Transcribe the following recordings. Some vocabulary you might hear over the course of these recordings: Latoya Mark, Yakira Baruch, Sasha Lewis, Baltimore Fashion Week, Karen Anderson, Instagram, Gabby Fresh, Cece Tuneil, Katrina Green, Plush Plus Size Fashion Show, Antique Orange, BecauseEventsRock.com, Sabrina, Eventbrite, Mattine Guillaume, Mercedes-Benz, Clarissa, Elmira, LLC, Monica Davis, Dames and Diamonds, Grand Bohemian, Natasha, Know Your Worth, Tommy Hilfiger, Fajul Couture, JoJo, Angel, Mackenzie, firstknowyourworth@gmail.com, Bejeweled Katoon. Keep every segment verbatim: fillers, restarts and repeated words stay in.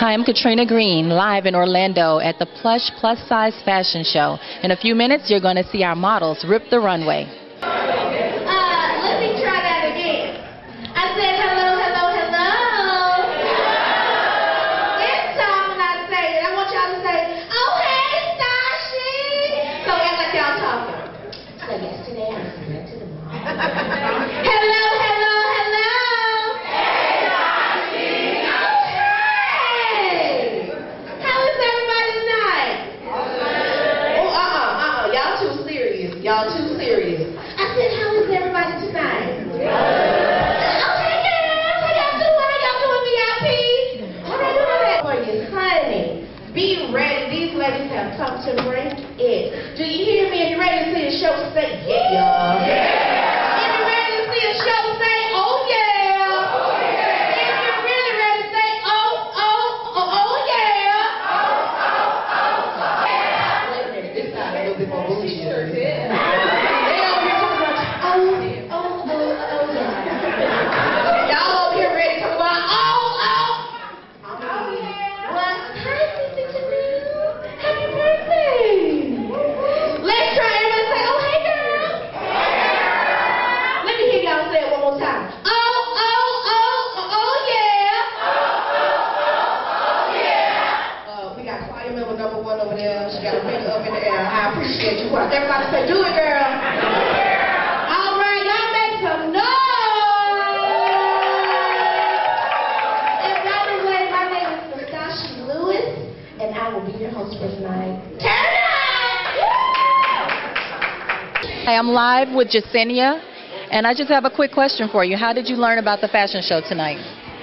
Hi, I'm Katrina Green, live in Orlando at the Plush Plus Size Fashion Show. In a few minutes, you're going to see our models rip the runway. Uh, let me try that again. I said hello, hello, hello. This time when I say it, I want y'all to say, oh, hey, Sasha. So act like y'all talking. So yesterday, I was here to the mall. Hello, hello, hello. Hey, Sasha. Okay. How is everybody tonight? Awesome. Oh, uh-uh, uh-uh. Y'all too serious. Y'all too serious. Come to bring it. Do you hear me? If you're ready to see a show, say yeah, y'all. Yeah. If you're ready to see a show, say oh yeah. Oh yeah. If you're really ready, say oh oh oh oh yeah. Oh oh oh oh yeah. Wait a minute, this time a little bit more bougie. Sure did. They over here talking about oh oh oh oh yeah. Y'all over here ready to talk about oh oh oh yeah. What? Hi, Cece Tuneil. Happy birthday! Let's try everyone to say, oh, hey, girl. Hey, girl. Let me hear y'all say it one more time. Oh, oh, oh, oh, yeah. Oh, oh, oh, oh, yeah. Uh, we got choir member number one over there. She got a finger up in the air. I appreciate you. Everybody say, do it, girl. Do it, girl. All right, y'all make some noise. And by the way, my name is Sasha Lewis, and I will be your host for tonight. Hey, I'm live with Jasenia, and I just have a quick question for you. How did you learn about the fashion show tonight?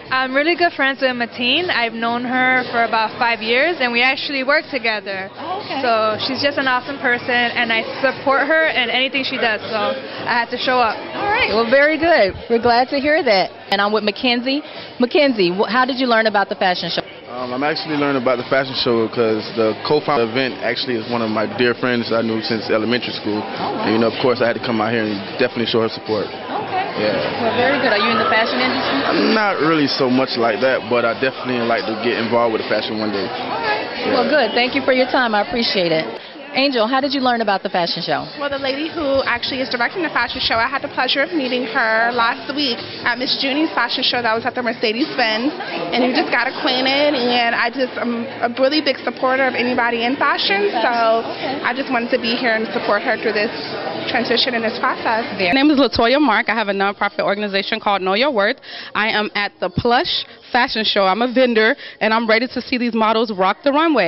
I'm really good friends with Mattine. I've known her for about five years, and we actually work together. Oh, okay. So she's just an awesome person, and I support her in anything she does, so I had to show up. All right. Well, very good. We're glad to hear that. And I'm with Mackenzie. Mackenzie, how did you learn about the fashion show? Um, I'm actually learning about the fashion show because the co-founder of the event actually is one of my dear friends I knew since elementary school. Oh, wow. And, you know, of course, I had to come out here and definitely show her support. Okay. Yeah. Well, very good. Are you in the fashion industry? I'm not really so much like that, but I definitely like to get involved with the fashion one day. All right. Yeah. Well, good. Thank you for your time. I appreciate it. Angel, how did you learn about the fashion show? Well, the lady who actually is directing the fashion show, I had the pleasure of meeting her last week at Miss Junie's fashion show that was at the Mercedes-Benz. And we just got acquainted, and I just am a really big supporter of anybody in fashion, so I just wanted to be here and support her through this transition and this process. My name is Latoya Mark. I have a nonprofit organization called Know Your Worth. I am at the Plush Fashion Show. I'm a vendor, and I'm ready to see these models rock the runway.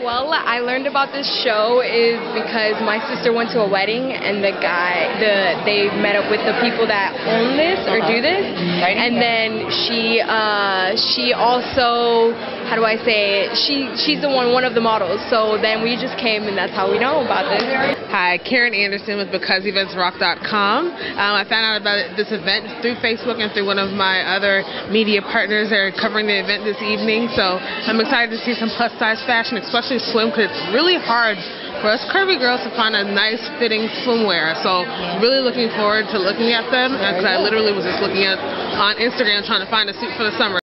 Well, I learned about this show is because my sister went to a wedding, and the guy, the they met up with the people that own this or do this, and then she, uh, she also, how do I say it? She, she's the one, one of the models. So then we just came, and that's how we know about this. Hi, Karen Anderson with Because Events Rock dot com. Um, I found out about this event through Facebook and through one of my other media partners that are covering the event this evening. So I'm excited to see some plus size fashion, especially swim, because it's really hard for us curvy girls to find a nice fitting swimwear. So really looking forward to looking at them, because I literally was just looking at on Instagram trying to find a suit for the summer.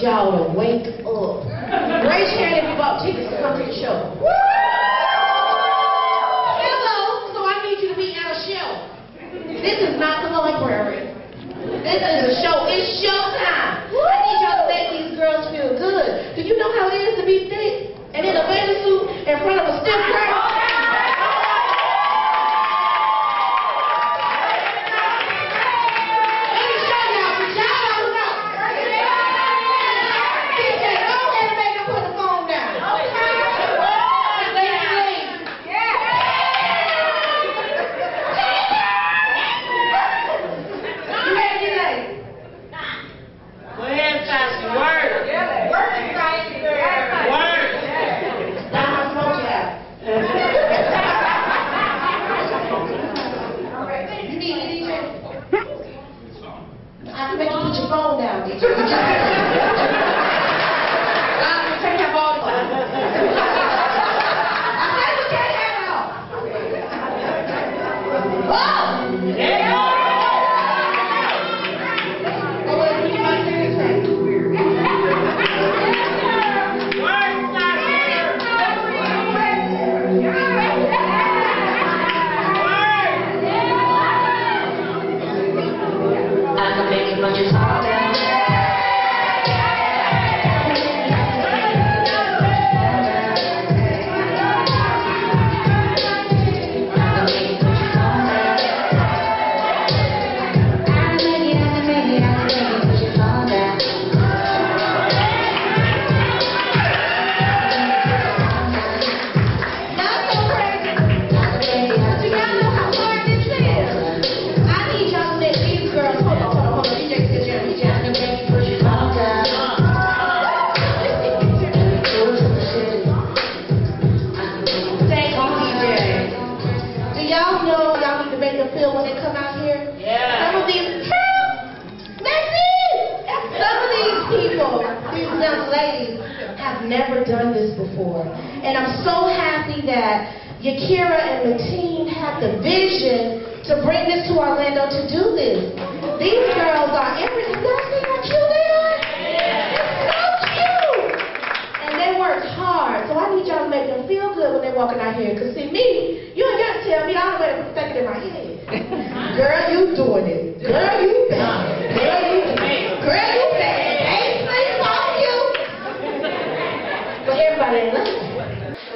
need y'all to wake up. Raise your hand if you bought tickets to come to the show. Woo! Hello, so I need you to be at a show. This is not the library. This is a show. It's showtime. I need y'all to make these girls feel good. Do you know how it is to be thick and in a bathing suit in front of a stiff crowd?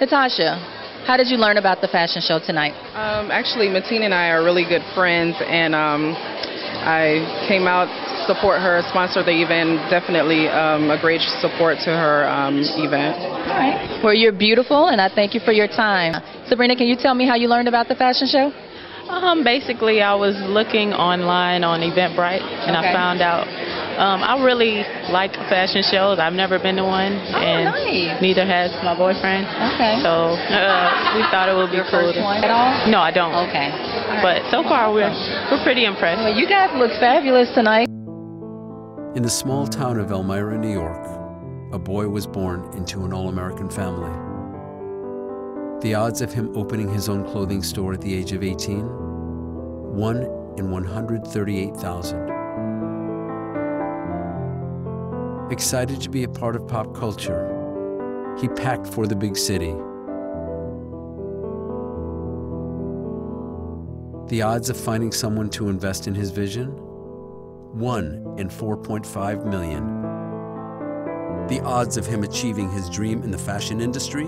Natasha, how did you learn about the fashion show tonight? Um, actually, Mattine and I are really good friends, and um, I came out to support her, sponsor the event, definitely um, a great support to her um, event. All right. Well, you're beautiful, and I thank you for your time. Sabrina, can you tell me how you learned about the fashion show? Um, basically, I was looking online on Eventbrite, and okay. I found out. Um, I really like fashion shows. I've never been to one, oh, and nice. Neither has my boyfriend. Okay. So uh, we thought it would be Your cool. First one at all? No, I don't. Okay. All but right. so far we're we're pretty impressed. Well, you guys look fabulous tonight. In the small town of Elmira, New York, a boy was born into an all-American family. The odds of him opening his own clothing store at the age of eighteen, one in one hundred thirty-eight thousand. Excited to be a part of pop culture, he packed for the big city. The odds of finding someone to invest in his vision? One in four point five million. The odds of him achieving his dream in the fashion industry?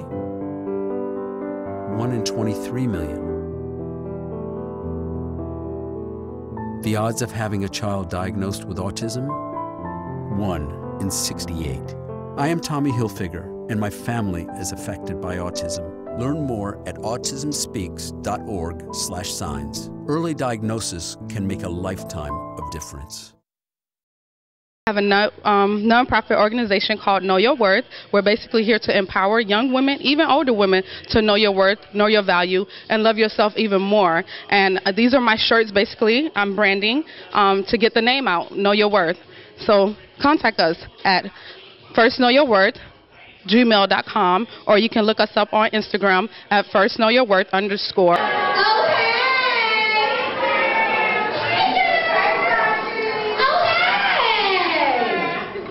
One in twenty-three million. The odds of having a child diagnosed with autism? One in sixty-eight. I am Tommy Hilfiger, and my family is affected by autism. Learn more at autism speaks dot org slash signs. Early diagnosis can make a lifetime of difference. I have a non, um, nonprofit organization called Know Your Worth. We're basically here to empower young women, even older women, to know your worth, know your value, and love yourself even more. And uh, these are my shirts, basically. I'm branding um, to get the name out, Know Your Worth. So contact us at first know your worth at gmail dot com, or you can look us up on Instagram at firstknowyourworth underscore. Okay.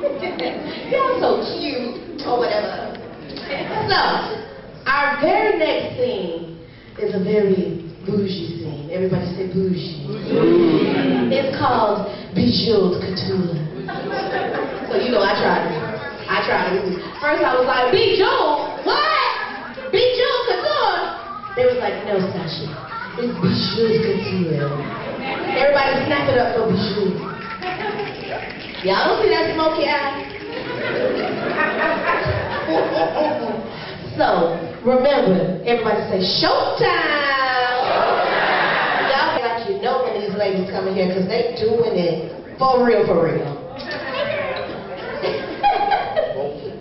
Okay. Y'all so cute, or whatever. So, our very next scene is a very bougie scene. Everybody say bougie. Bougie. It's called Bejeweled Katoon. So, you know, I tried it. I tried it. First, I was like, Bejeweled? What? Bejeweled Katoon? They was like, no, Sasha. It's Bejeweled Katoon. Everybody snap it up for Bijou. Y'all don't see that smoky eye? So, remember, everybody say, showtime! Showtime! Y'all feel like you know when these ladies come in here, because they doing it for real, for real. Thank you.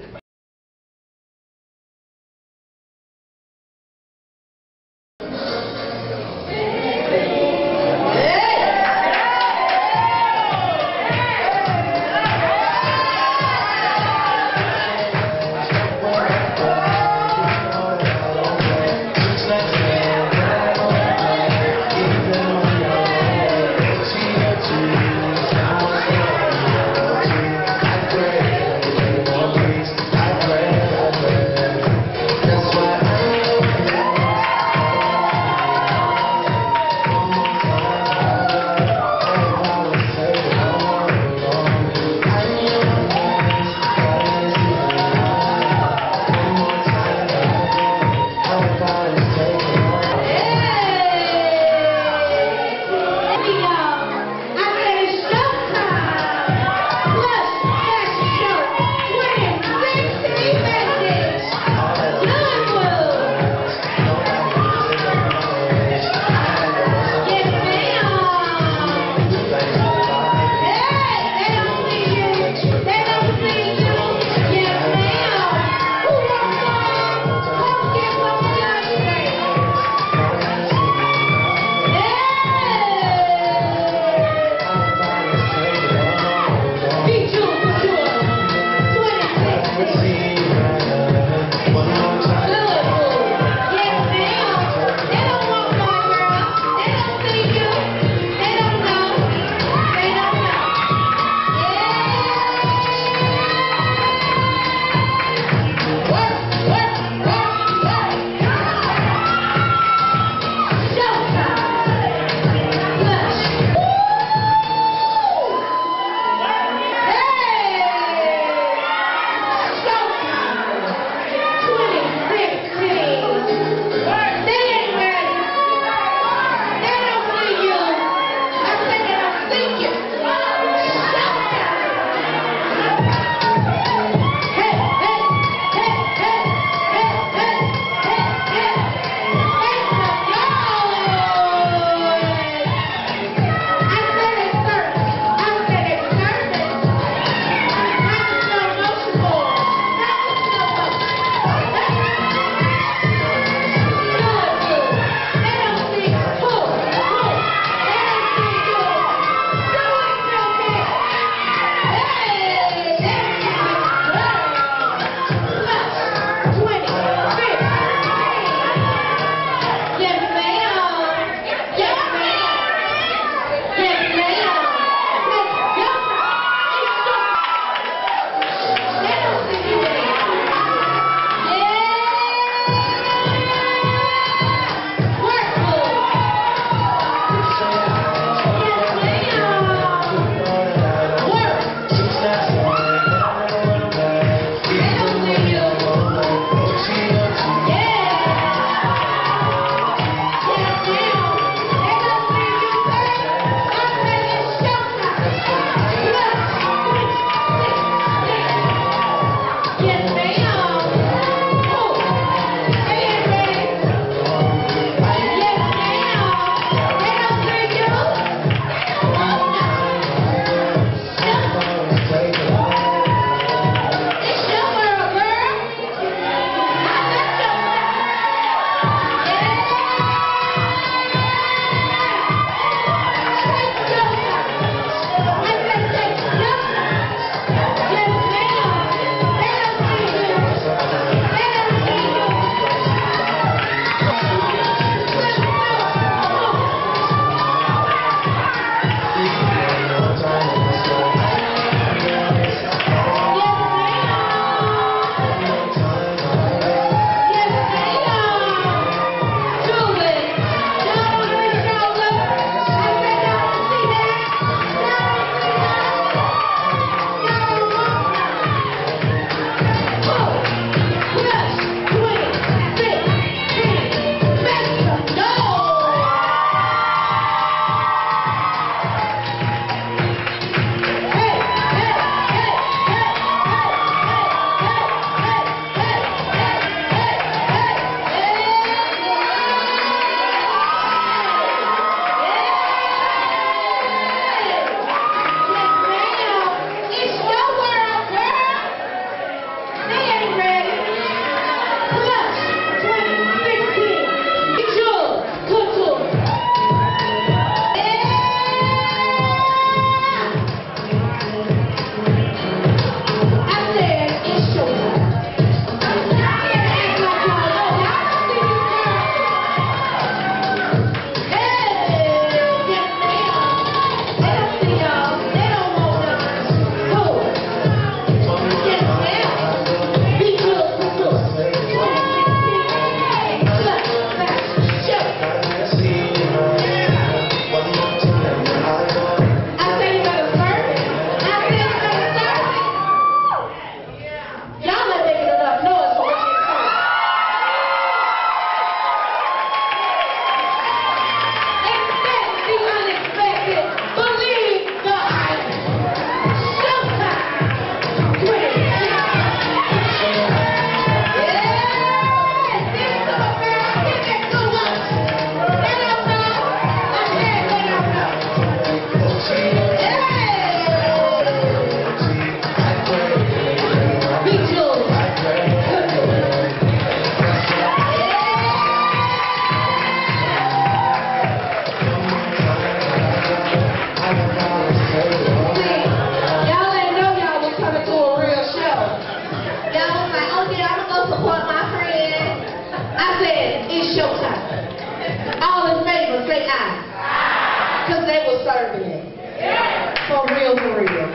serving it. Yeah. For real, for real.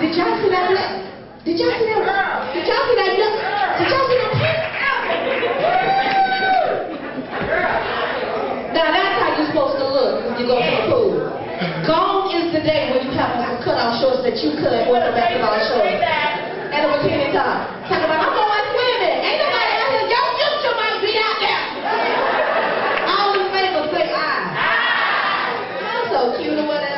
Did y'all see that? Did y'all see that? Did y'all see that? Did y'all see that? Now that's how you're supposed to look when you go to the pool. Gone is the day when you have on some cut-off shorts that you could have worn a basketball shorts. And a bikini top. Talking about, I'm going swimming. Ain't nobody out here. Y'all just might be out there. All in favor, say aye. Aye. I'm so cute or whatever.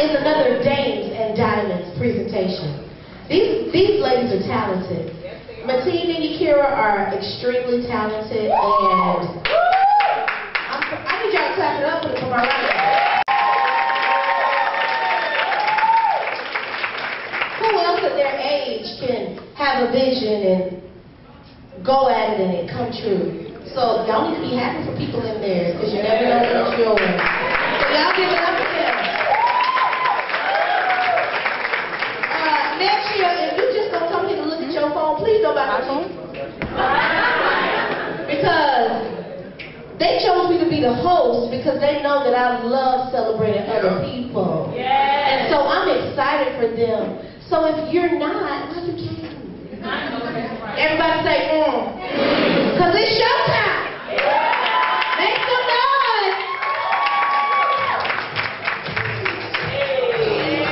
is another Dames and Diamonds presentation. These, these ladies are talented. Yes, Mattine and Yakira are extremely talented, and I'm, I need y'all to clap it up for them. Who else at their age can have a vision and go at it and it come true? So y'all need to be happy for people in there, because you never know what you're doing. So y'all give it up for them. Uh, next year, if you just don't come here to look at your phone, please don't buy my phone. Because they chose me to be the host because they know that I love celebrating other people. Yes. And so I'm excited for them. So if you're not, well, you can't. Everybody say, mm. Because it's showtime. Make some noise. Hey!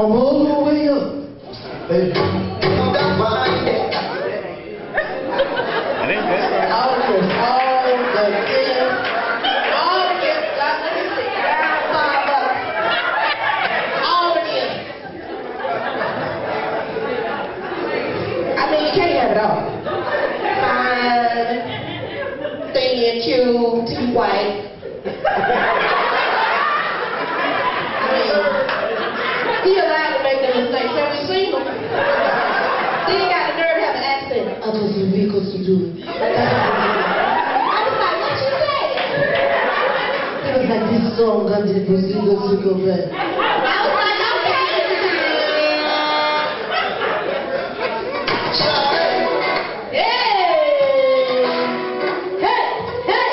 From all the way up. Baby. I think that's right. I was all the way up. All the way up. Let me see. All the way up. I mean, you can't have it all. Fine. Thin, cute, white. Vehicles to do it. I was like, what you say? He was like, this song got this single single back. I was like, okay. Hey! Hey! Hey! Hey!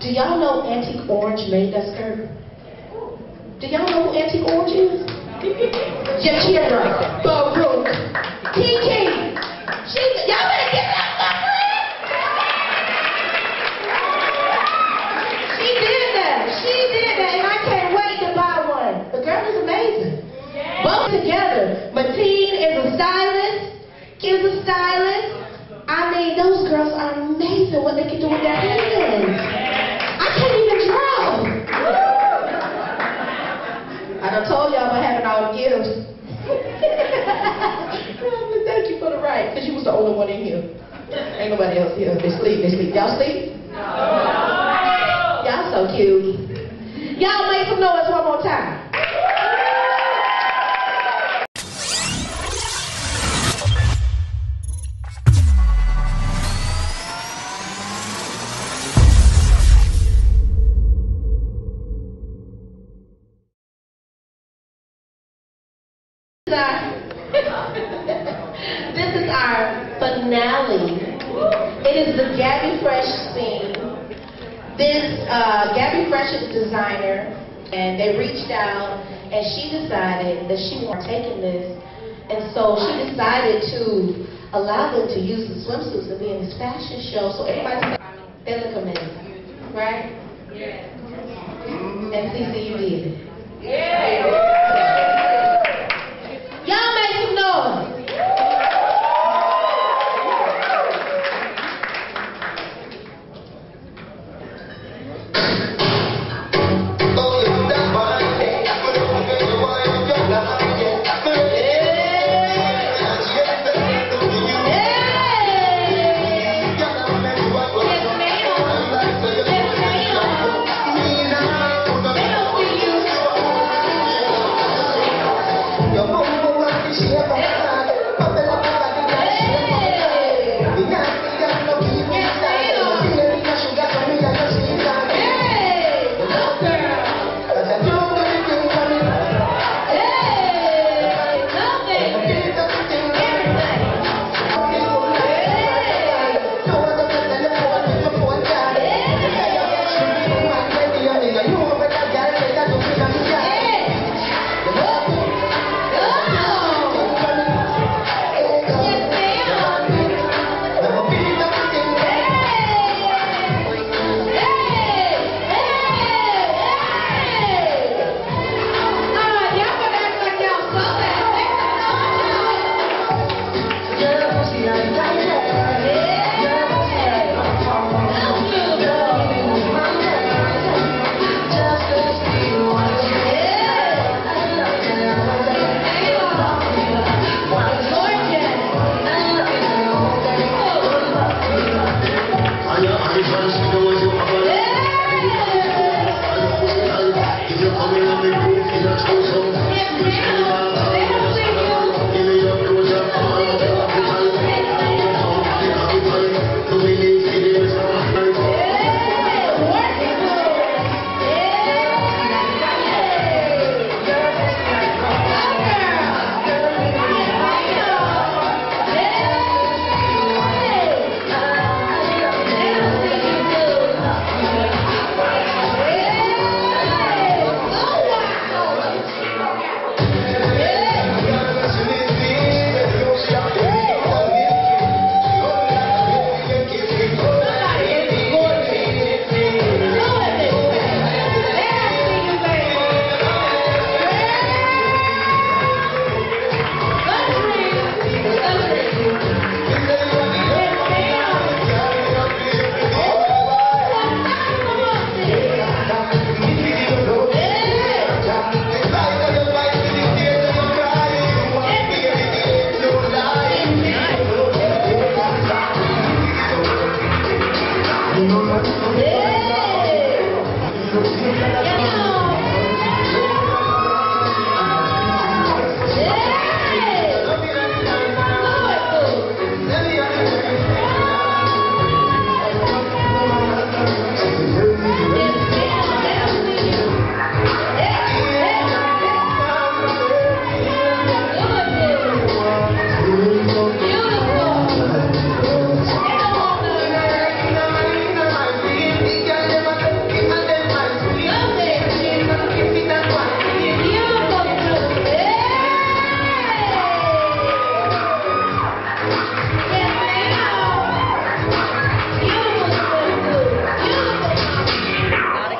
Do y'all know Antique Orange made that skirt? Do y'all know who Antique Orange is? Yakira Baruch. Kiki. She's, y'all better give that for her. She did that. She did that, and I can't wait to buy one. The girl is amazing. Yeah. Both together. Mattine is a stylist. Kids a stylist. I mean, those girls are amazing what they can do with their hands. I can't even draw. I done told y'all about having all the gifts. Thank you for the right, because you was the only one in here. Ain't nobody else here. They sleep, they sleep. Y'all sleep? No. Y'all so cute. Y'all make some noise one more time. This is our finale. It is the Gabby Fresh scene. This uh, Gabby Fresh is designer, and they reached out, and she decided that she wasn't taking this, and so she decided to allow them to use the swimsuits and be in this fashion show. So everybody, they look amazing, right? Yeah. And Cece, you did it. Yeah. Y'all make some noise. Hey!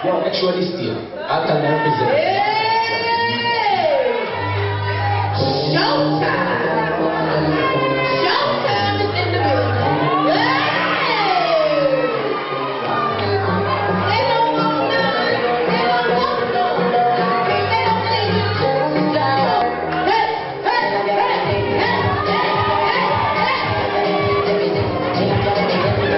No, actually still. I can represent. Hey! Showtime! Showtime is in the building. They don't want none. They don't want no love. They don't need you to stop. Hey, hey, hey, hey, hey, hey, hey, hey.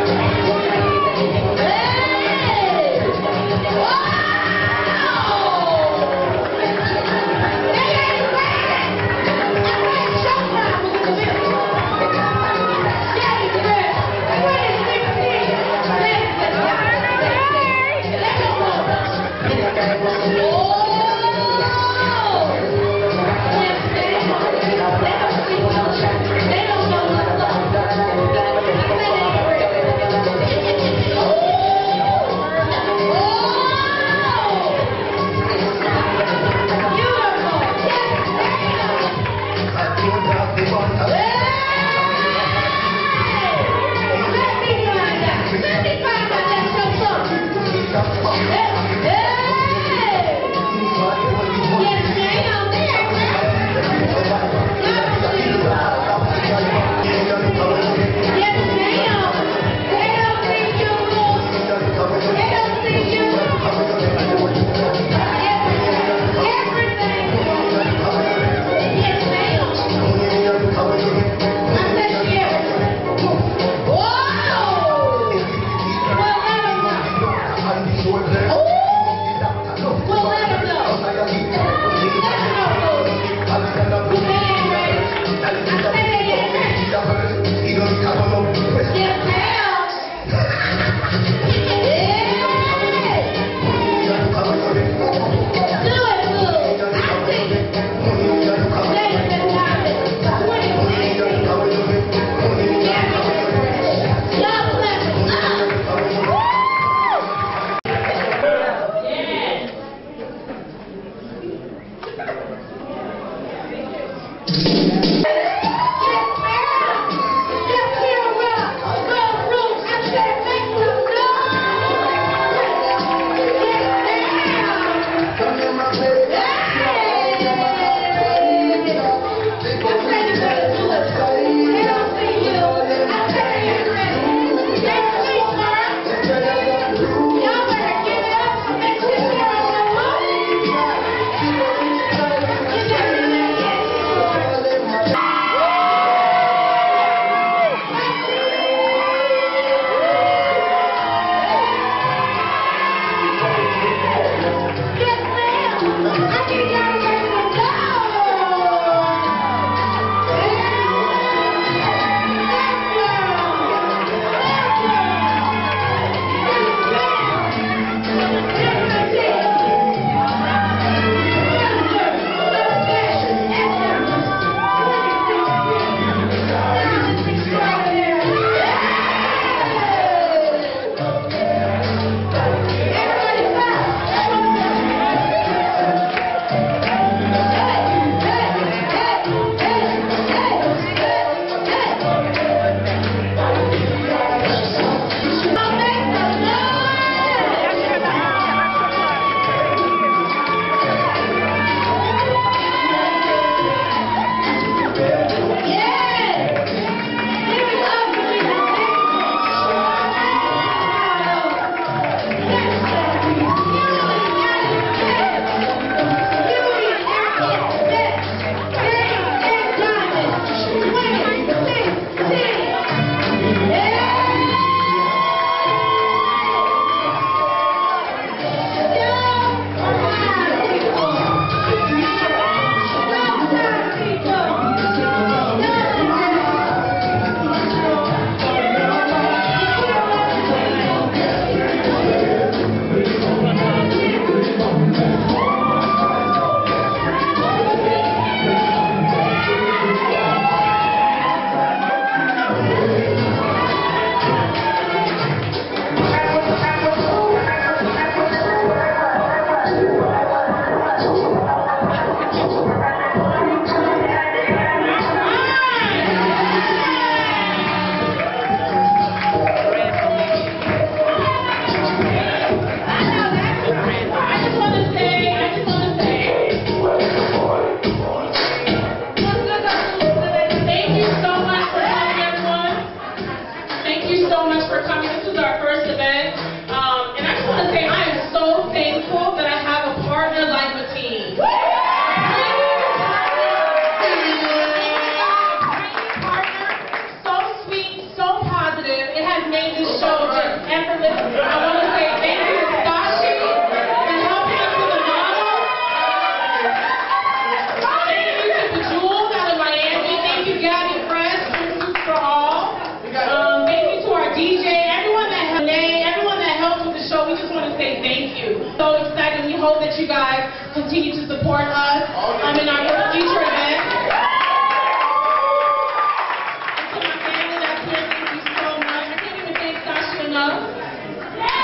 So excited. We hope that you guys continue to support us um, in our future events. And to my family that's here, thank you so much. I can't even thank Sasha enough.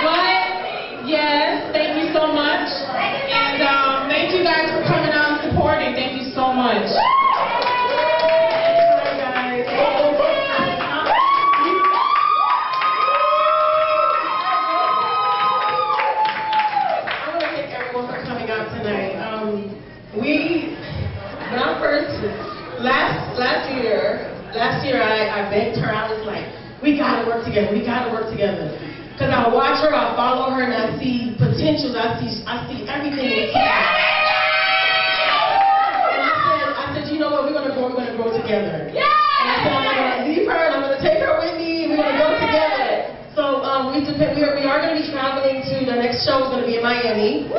But, yes, thank you so much. And um, thank you guys for coming out and supporting. Thank you so much. We gotta work together. Cause I watch her, I follow her, and I see potential. I see, I see everything. And I said, I said, you know what? We're gonna grow. We're gonna grow together. And I said, I'm gonna leave her, and I'm gonna take her with me. We're gonna go together. So um, we depend. We are, we are gonna be traveling to the next show. Is gonna be in Miami. So, yeah, so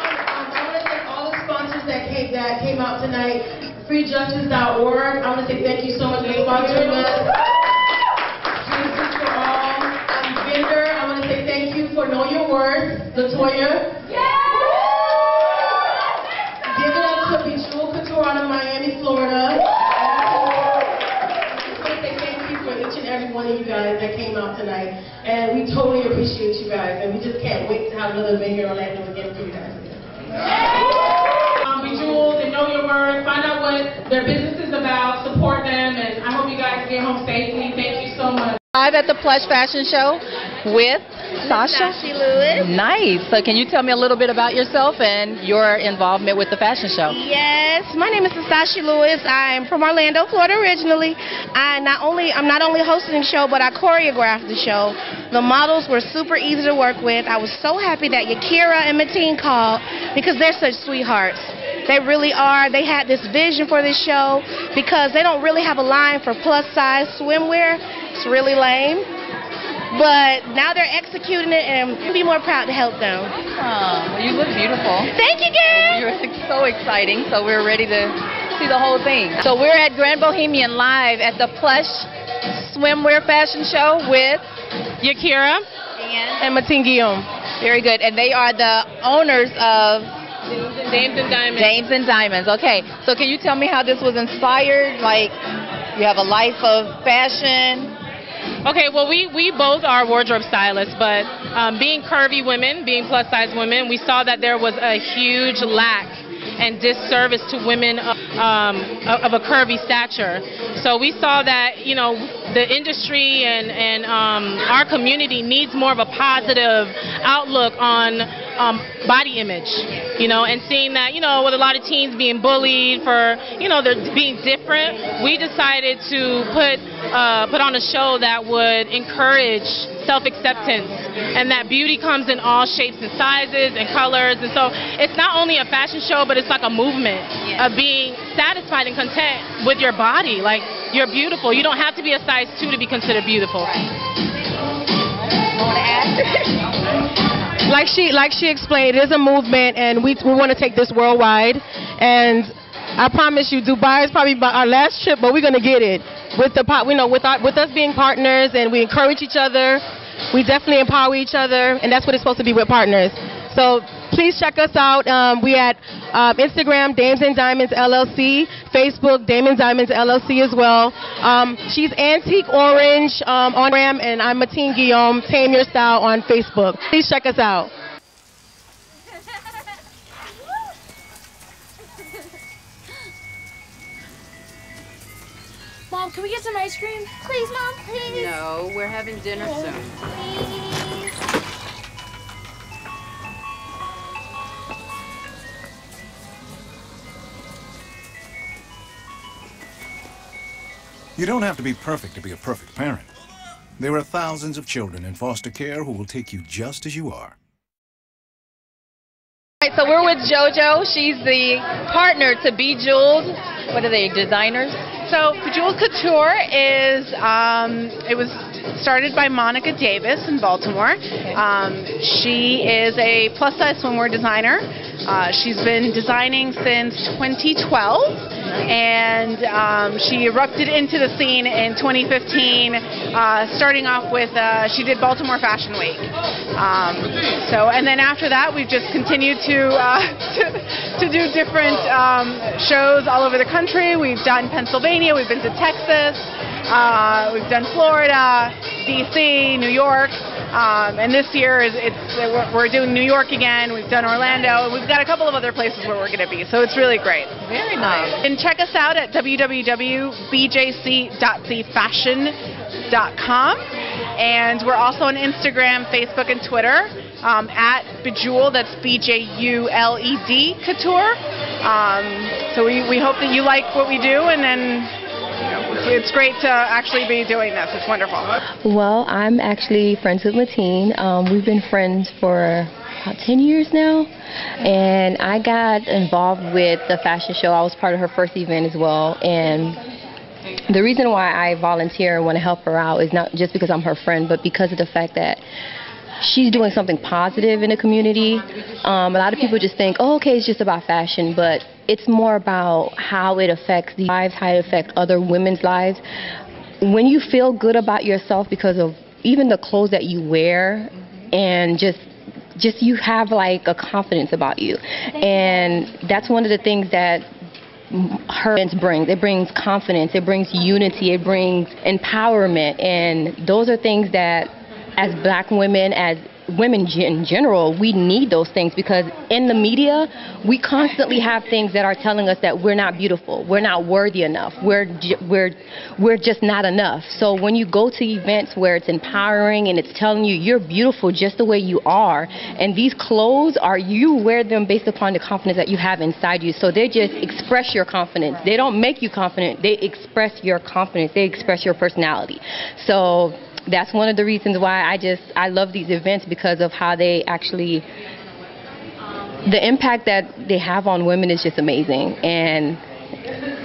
um, I want to thank all the sponsors that came that came out tonight. Freejustice dot org. I want to say thank you so much for sponsoring us. Justice for all. I'm Vendor. I want to say thank you for Know Your Worth, Latoya. Yeah. Give it up to Bejeweled Katoon out of Miami, Florida. I just want to say thank you for each and every one of you guys that came out tonight, and we totally appreciate you guys, and we just can't wait to have another event here on Orlando again for you guys. Find out what their business is about, support them, and I hope you guys get home safely. Thank you so much. Live at the Plush Fashion Show with Sasha Lewis. Nice. So can you tell me a little bit about yourself and your involvement with the fashion show? Yes. My name is Sasha Lewis. I'm from Orlando, Florida originally. I not only I'm not only hosting the show, but I choreographed the show. The models were super easy to work with. I was so happy that Yakira and Mattine called because they're such sweethearts. They really are. They had this vision for this show because they don't really have a line for plus size swimwear. It's really lame. But now they're executing it, and we'll be more proud to help them. Awesome. Well, you look beautiful. Thank you, guys. You're so exciting, so we're ready to see the whole thing. So we're at Grand Bohemian live at the Plush Swimwear Fashion Show with Yakira and, and Mattine Guillaume. Very good. And they are the owners of Dames and Diamonds. Dames and Diamonds. Okay. So can you tell me how this was inspired? Like, you have a life of fashion. Okay. Well, we, we both are wardrobe stylists, but um, being curvy women, being plus-size women, we saw that there was a huge lack and disservice to women of, um, of a curvy stature. So we saw that, you know, the industry and, and um, our community needs more of a positive outlook on um, body image, you know, and seeing that, you know, with a lot of teens being bullied for, you know, they're being different, we decided to put, uh, put on a show that would encourage self-acceptance and that beauty comes in all shapes and sizes and colors. And so it's not only a fashion show, but it's like a movement of being satisfied and content with your body. Like, you're beautiful. You don't have to be a size two to be considered beautiful. Like she like she explained, it is a movement, and we, we want to take this worldwide. And I promise you, Dubai is probably our last trip, but we're gonna get it with the pot. You know, with our, with us being partners, and we encourage each other. We definitely empower each other, and that's what it's supposed to be with partners. So please check us out. Um, we at uh, Instagram, Dames and Diamonds L L C, Facebook, Dames and Diamonds L L C as well. Um, she's Antique Orange um, on Instagram, and I'm Mattine Guillaume, Tame Your Style on Facebook. Please check us out. Mom, can we get some ice cream? Please, Mom, please. No, we're having dinner oh, soon. Please. You don't have to be perfect to be a perfect parent. There are thousands of children in foster care who will take you just as you are. All right, so we're with JoJo. She's the partner to Bejeweled. What are they, designers? So Fajul Couture is, um, it was started by Monica Davis in Baltimore. Um, she is a plus size swimwear designer. Uh, she's been designing since twenty twelve. and um, she erupted into the scene in twenty fifteen, uh, starting off with, uh, she did Baltimore Fashion Week. Um, so, and then after that, we've just continued to, uh, to, to do different um, shows all over the country. We've done Pennsylvania, we've been to Texas, uh, we've done Florida, D C, New York. Um, and this year, is, it's, we're doing New York again, we've done Orlando, and we've got a couple of other places where we're going to be, so it's really great. Very nice. And check us out at w w w dot b j c dot c fashion dot com, and we're also on Instagram, Facebook, and Twitter, um, at Bejeweled, that's B J U L E D Couture. Um, so we, we hope that you like what we do, and then... it's great to actually be doing this. It's wonderful. Well, I'm actually friends with Mattine. Um, we've been friends for about ten years now. And I got involved with the fashion show. I was part of her first event as well. And the reason why I volunteer and want to help her out is not just because I'm her friend, but because of the fact that she's doing something positive in the community. Um, a lot of people just think, oh, okay, it's just about fashion, but it's more about how it affects the lives, how it affects other women's lives. When you feel good about yourself because of even the clothes that you wear, and just just you have like a confidence about you. And that's one of the things that her events brings. It brings confidence, it brings unity, it brings empowerment, and those are things that as black women, as women in general, we need those things, because in the media, we constantly have things that are telling us that we're not beautiful, we're not worthy enough, we're, we're, we're just not enough. So when you go to events where it's empowering and it's telling you you're beautiful just the way you are, and these clothes are, you wear them based upon the confidence that you have inside you. So they just express your confidence. They don't make you confident, they express your confidence, they express your personality. So that's one of the reasons why I just, I love these events, because of how they actually, the impact that they have on women is just amazing. And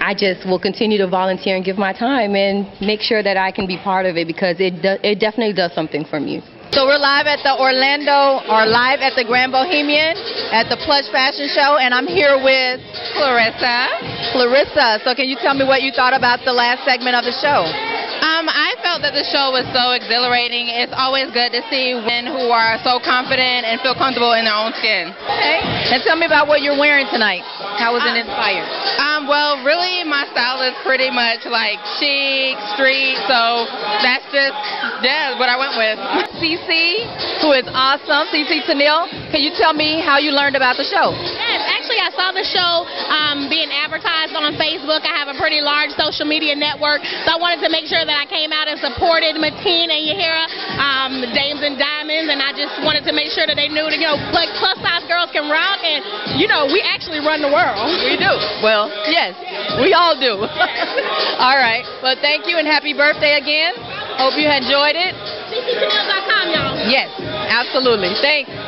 I just will continue to volunteer and give my time and make sure that I can be part of it, because it, do, it definitely does something for me. So we're live at the Orlando, or live at the Grand Bohemian at the Plush Fashion Show, and I'm here with Clarissa. Clarissa, so can you tell me what you thought about the last segment of the show? Um, I felt that the show was so exhilarating. It's always good to see women who are so confident and feel comfortable in their own skin. Okay. And tell me about what you're wearing tonight. How was um, it inspired? Um, well, really, my style is pretty much like chic, street, so that's just, yeah, what I went with. Cece, who is awesome, Cece Tuneil. Can you tell me how you learned about the show? Yes, actually I saw the show um, being advertised on Facebook. I have a pretty large social media network, so I wanted to make sure that I came out and supported Mattine and Yakira, um, Dames and Diamonds, and I just wanted to make sure that they knew that, you know, like, plus size girls can rock, and, you know, we actually run the world. We do. Well, yes, we all do. All right. Well, thank you, and happy birthday again. Hope you enjoyed it. b c c dot com, y'all. Yes, absolutely. Thanks.